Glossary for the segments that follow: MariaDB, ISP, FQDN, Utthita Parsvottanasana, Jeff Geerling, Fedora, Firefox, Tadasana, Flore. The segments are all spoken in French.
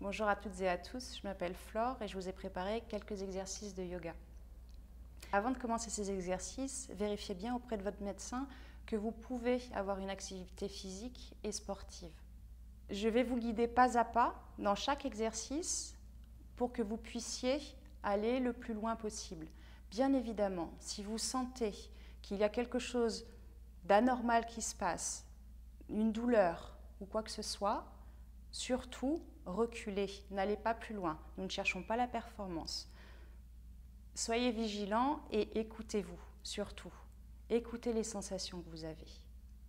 Bonjour à toutes et à tous, je m'appelle Flore et je vous ai préparé quelques exercices de yoga. Avant de commencer ces exercices, vérifiez bien auprès de votre médecin que vous pouvez avoir une activité physique et sportive. Je vais vous guider pas à pas dans chaque exercice pour que vous puissiez aller le plus loin possible. Bien évidemment, si vous sentez qu'il y a quelque chose d'anormal qui se passe, une douleur ou quoi que ce soit, surtout, reculez, n'allez pas plus loin. Nous ne cherchons pas la performance. Soyez vigilants et écoutez-vous, surtout. Écoutez les sensations que vous avez.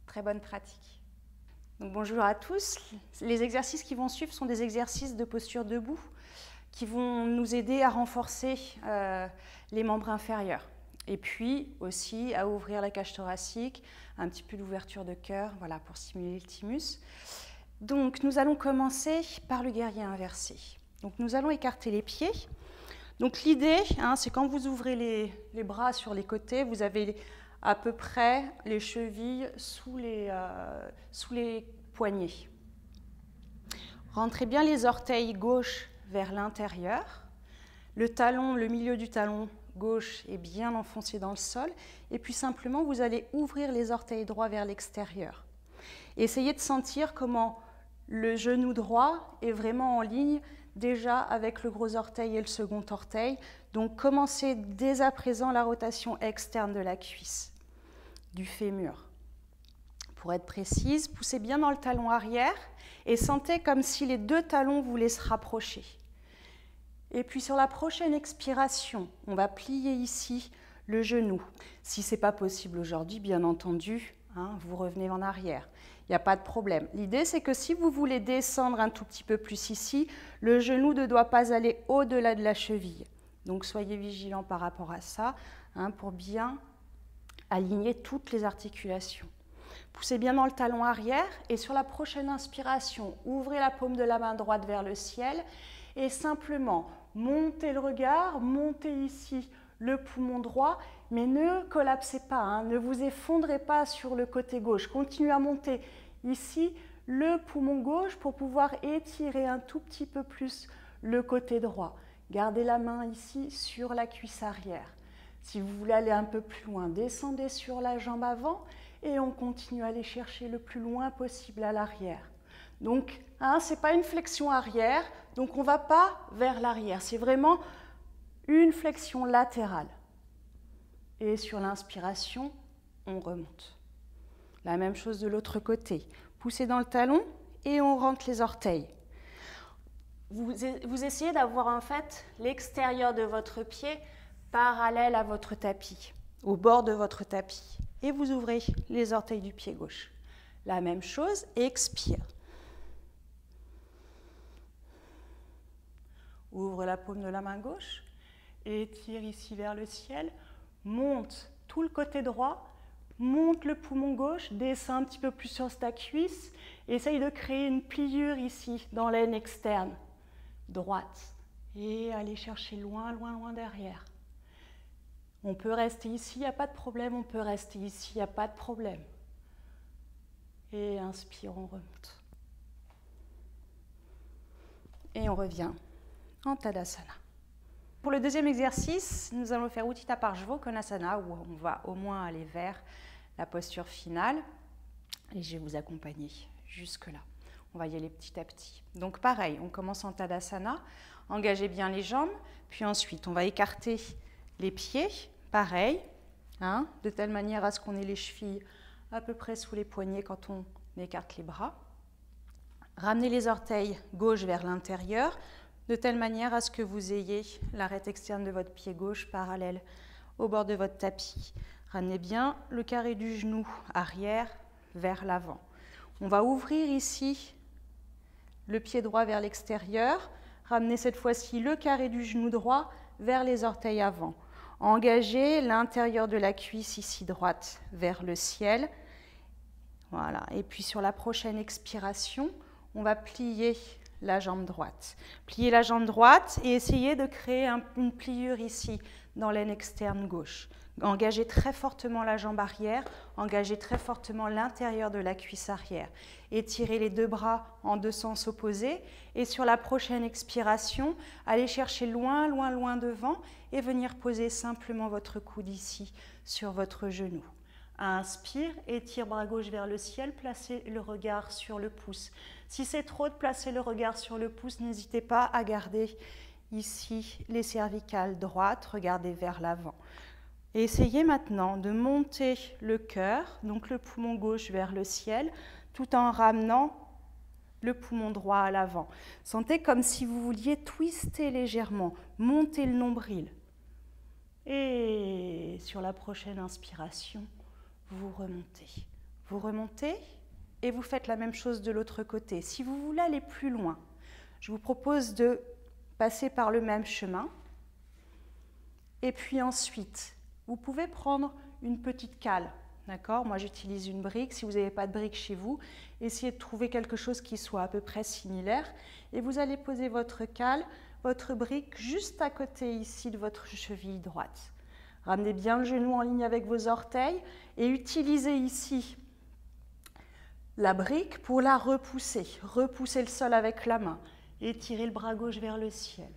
Très bonne pratique. Donc, bonjour à tous. Les exercices qui vont suivre sont des exercices de posture debout qui vont nous aider à renforcer les membres inférieurs. Et puis aussi à ouvrir la cage thoracique, un petit peu d'ouverture de cœur, voilà, pour stimuler le thymus. Donc, nous allons commencer par le guerrier inversé. Donc, nous allons écarter les pieds. Donc, l'idée, c'est quand vous ouvrez les bras sur les côtés, vous avez à peu près les chevilles sous les poignets. Rentrez bien les orteils gauche vers l'intérieur. Le talon, le milieu du talon gauche est bien enfoncé dans le sol. Et puis, simplement, vous allez ouvrir les orteils droits vers l'extérieur. Essayez de sentir comment le genou droit est vraiment en ligne déjà avec le gros orteil et le second orteil. Donc commencez dès à présent la rotation externe de la cuisse, du fémur. Pour être précise, poussez bien dans le talon arrière et sentez comme si les deux talons voulaient se rapprocher. Et puis sur la prochaine expiration, on va plier ici le genou. Si ce n'est pas possible aujourd'hui, bien entendu, vous revenez en arrière. Il n'y a pas de problème. L'idée, c'est que si vous voulez descendre un tout petit peu plus ici, le genou ne doit pas aller au-delà de la cheville. Donc, soyez vigilants par rapport à ça pour bien aligner toutes les articulations. Poussez bien dans le talon arrière et sur la prochaine inspiration, ouvrez la paume de la main droite vers le ciel et simplement montez le regard, montez ici le poumon droit, mais ne collapsez pas, ne vous effondrez pas sur le côté gauche. Continuez à monter ici le poumon gauche pour pouvoir étirer un tout petit peu plus le côté droit. Gardez la main ici sur la cuisse arrière. Si vous voulez aller un peu plus loin, descendez sur la jambe avant et on continue à aller chercher le plus loin possible à l'arrière. Donc, ce n'est pas une flexion arrière, donc on ne va pas vers l'arrière. C'est vraiment une flexion latérale. Et sur l'inspiration, on remonte. La même chose de l'autre côté. Poussez dans le talon et on rentre les orteils. Vous essayez d'avoir en fait l'extérieur de votre pied parallèle à votre tapis, au bord de votre tapis. Et vous ouvrez les orteils du pied gauche. La même chose, expire. Ouvre la paume de la main gauche et étire ici vers le ciel. Monte tout le côté droit, monte le poumon gauche, descends un petit peu plus sur ta cuisse. Essaye de créer une pliure ici, dans l'aine externe, droite. Et allez chercher loin, loin, loin derrière. On peut rester ici, il n'y a pas de problème. On peut rester ici, il n'y a pas de problème. Et inspire, on remonte. Et on revient en Tadasana. Pour le deuxième exercice, nous allons faire Utthita Parsvottanasana, où on va au moins aller vers la posture finale. Et je vais vous accompagner jusque-là. On va y aller petit à petit. Donc pareil, on commence en Tadasana. Engagez bien les jambes. Puis ensuite, on va écarter les pieds. Pareil, de telle manière à ce qu'on ait les chevilles à peu près sous les poignets quand on écarte les bras. Ramenez les orteils gauche vers l'intérieur, de telle manière à ce que vous ayez l'arête externe de votre pied gauche parallèle au bord de votre tapis. Ramenez bien le carré du genou arrière vers l'avant. On va ouvrir ici le pied droit vers l'extérieur. Ramenez cette fois-ci le carré du genou droit vers les orteils avant. Engagez l'intérieur de la cuisse ici droite vers le ciel. Voilà. Et puis sur la prochaine expiration, on va plier la jambe droite. Pliez la jambe droite et essayez de créer une pliure ici dans l'aine externe gauche. Engagez très fortement la jambe arrière, engagez très fortement l'intérieur de la cuisse arrière. Étirez les deux bras en deux sens opposés et sur la prochaine expiration, allez chercher loin, loin, loin devant et venir poser simplement votre coude ici sur votre genou. Inspire, étire bras gauche vers le ciel, placez le regard sur le pouce. Si c'est trop de placer le regard sur le pouce, n'hésitez pas à garder ici les cervicales droites, regardez vers l'avant. Et essayez maintenant de monter le cœur, donc le poumon gauche vers le ciel, tout en ramenant le poumon droit à l'avant. Sentez comme si vous vouliez twister légèrement, monter le nombril. Et sur la prochaine inspiration, vous remontez. Vous remontez et vous faites la même chose de l'autre côté. Si vous voulez aller plus loin, je vous propose de passer par le même chemin. Et puis ensuite, vous pouvez prendre une petite cale, d'accord? Moi, j'utilise une brique. Si vous n'avez pas de brique chez vous, essayez de trouver quelque chose qui soit à peu près similaire. Et vous allez poser votre cale, votre brique, juste à côté ici de votre cheville droite. Ramenez bien le genou en ligne avec vos orteils et utilisez ici la brique pour la repousser. Repoussez le sol avec la main. Étirez le bras gauche vers le ciel.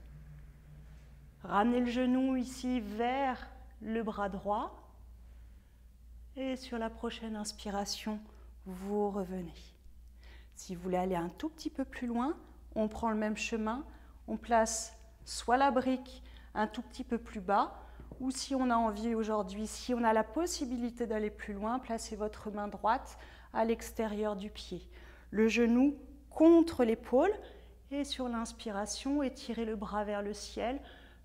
Ramenez le genou ici vers le bras droit et sur la prochaine inspiration, vous revenez. Si vous voulez aller un tout petit peu plus loin, on prend le même chemin, on place soit la brique un tout petit peu plus bas ou si on a envie aujourd'hui, si on a la possibilité d'aller plus loin, placez votre main droite à l'extérieur du pied. Le genou contre l'épaule et sur l'inspiration, étirez le bras vers le ciel,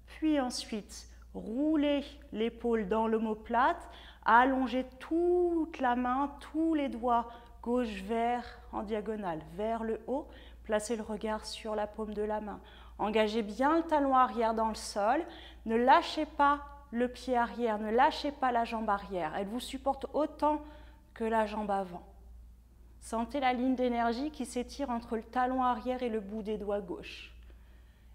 puis ensuite, roulez l'épaule dans l'omoplate, allongez toute la main, tous les doigts gauche vers en diagonale, vers le haut. Placez le regard sur la paume de la main. Engagez bien le talon arrière dans le sol. Ne lâchez pas le pied arrière, ne lâchez pas la jambe arrière. Elle vous supporte autant que la jambe avant. Sentez la ligne d'énergie qui s'étire entre le talon arrière et le bout des doigts gauche.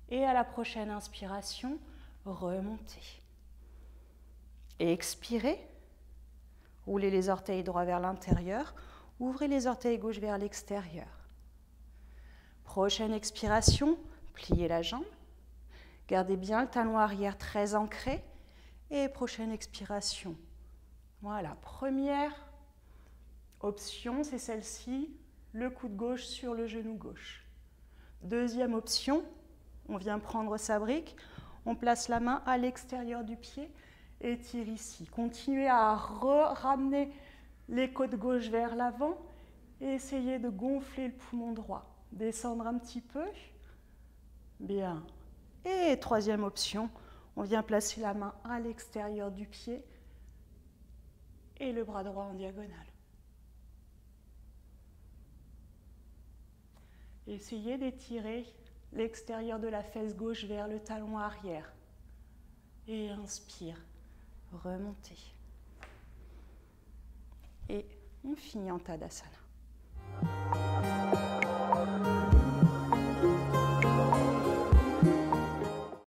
Et à la prochaine inspiration, remontez. Et expirez. Roulez les orteils droits vers l'intérieur. Ouvrez les orteils gauche vers l'extérieur. Prochaine expiration, pliez la jambe. Gardez bien le talon arrière très ancré. Et prochaine expiration. Voilà, première option, c'est celle-ci. Le coude gauche sur le genou gauche. Deuxième option, on vient prendre sa brique. On place la main à l'extérieur du pied et tire ici. Continuez à ramener les côtes gauches vers l'avant et essayez de gonfler le poumon droit. Descendre un petit peu. Bien. Et troisième option, on vient placer la main à l'extérieur du pied et le bras droit en diagonale. Essayez d'étirer l'extérieur de la fesse gauche vers le talon arrière. Et inspire, remontez. Et on finit en Tadasana.